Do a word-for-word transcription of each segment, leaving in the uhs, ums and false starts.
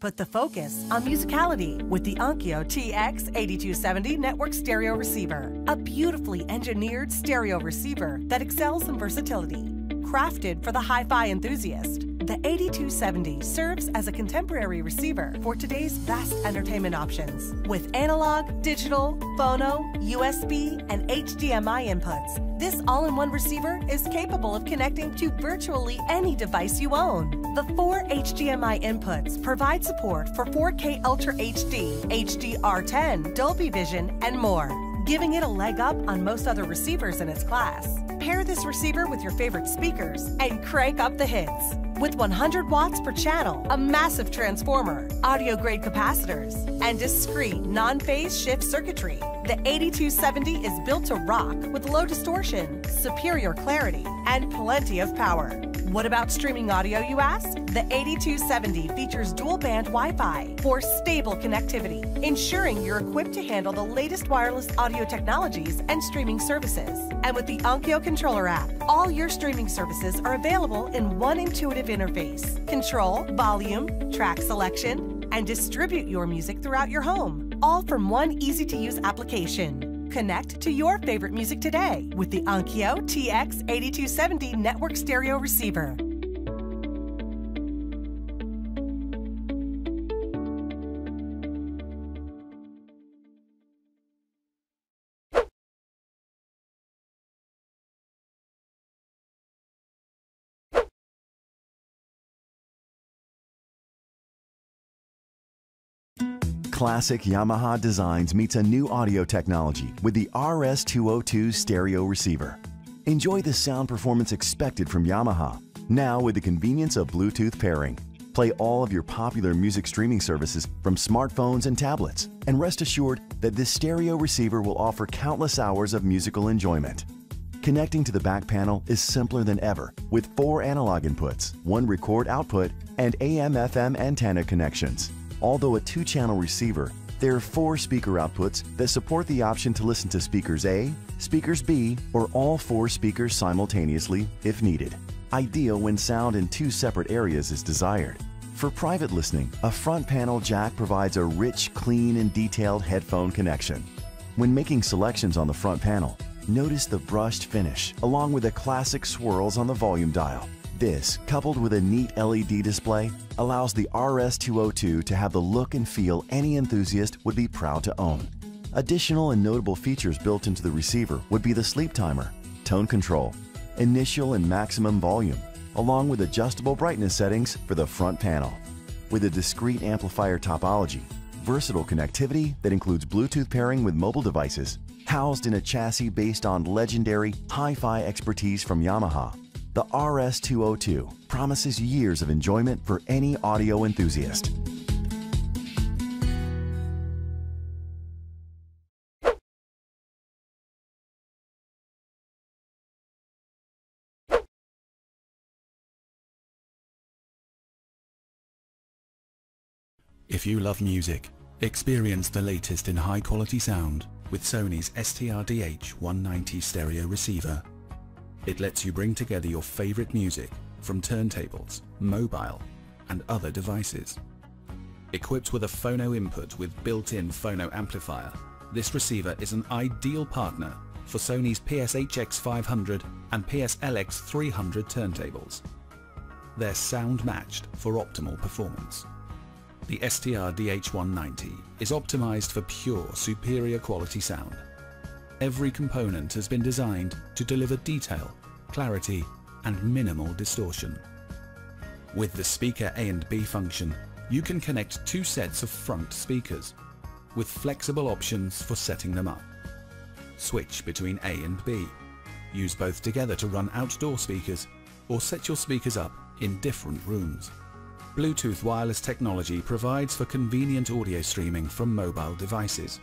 Put the focus on musicality with the Onkyo T X eighty-two seventy Network Stereo Receiver, a beautifully engineered stereo receiver that excels in versatility. Crafted for the hi-fi enthusiast, the eighty-two seventy serves as a contemporary receiver for today's vast entertainment options. With analog, digital, phono, U S B, and H D M I inputs, this all-in-one receiver is capable of connecting to virtually any device you own. The four H D M I inputs provide support for four K Ultra H D, H D R ten, Dolby Vision, and more, giving it a leg up on most other receivers in its class. Pair this receiver with your favorite speakers and crank up the hits. With one hundred watts per channel, a massive transformer, audio-grade capacitors, and discrete non-phase shift circuitry, the eighty-two seventy is built to rock with low distortion, superior clarity, and plenty of power. What about streaming audio, you ask? The eighty-two seventy features dual-band Wi-Fi for stable connectivity, ensuring you're equipped to handle the latest wireless audio technologies and streaming services. And with the Onkyo Controller app, all your streaming services are available in one intuitive interface. Control, volume, track selection, and distribute your music throughout your home, all from one easy-to-use application. Connect to your favorite music today with the Onkyo T X eighty-two seventy Network Stereo Receiver. Classic Yamaha designs meets a new audio technology with the R S two oh two stereo receiver. Enjoy the sound performance expected from Yamaha, now with the convenience of Bluetooth pairing. Play all of your popular music streaming services from smartphones and tablets, and rest assured that this stereo receiver will offer countless hours of musical enjoyment. Connecting to the back panel is simpler than ever with four analog inputs, one record output, and A M F M antenna connections. Although a two-channel receiver, there are four speaker outputs that support the option to listen to speakers A, speakers B, or all four speakers simultaneously if needed. Ideal when sound in two separate areas is desired. For private listening, a front panel jack provides a rich, clean, and detailed headphone connection. When making selections on the front panel, notice the brushed finish, along with the classic swirls on the volume dial. This, coupled with a neat L E D display, allows the R S two oh two to have the look and feel any enthusiast would be proud to own. Additional and notable features built into the receiver would be the sleep timer, tone control, initial and maximum volume, along with adjustable brightness settings for the front panel. With a discrete amplifier topology, versatile connectivity that includes Bluetooth pairing with mobile devices, housed in a chassis based on legendary hi-fi expertise from Yamaha, the R S two oh two promises years of enjoyment for any audio enthusiast. If you love music, experience the latest in high-quality sound with Sony's S T R D H one ninety stereo receiver. It lets you bring together your favorite music from turntables, mobile, and other devices. Equipped with a phono input with built-in phono amplifier, this receiver is an ideal partner for Sony's P S H X five hundred and P S L X three hundred turntables. They're sound matched for optimal performance. The S T R D H one ninety is optimized for pure, superior quality sound. Every component has been designed to deliver detail, clarity, and minimal distortion. With the speaker A and B function, you can connect two sets of front speakers, with flexible options for setting them up. Switch between A and B. Use both together to run outdoor speakers, or set your speakers up in different rooms. Bluetooth wireless technology provides for convenient audio streaming from mobile devices.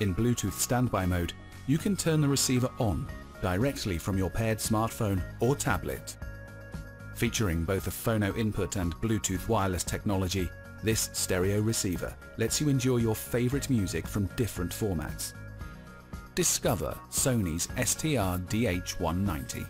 In Bluetooth standby mode, you can turn the receiver on directly from your paired smartphone or tablet. Featuring both a phono input and Bluetooth wireless technology, this stereo receiver lets you enjoy your favorite music from different formats. Discover Sony's S T R D H one ninety.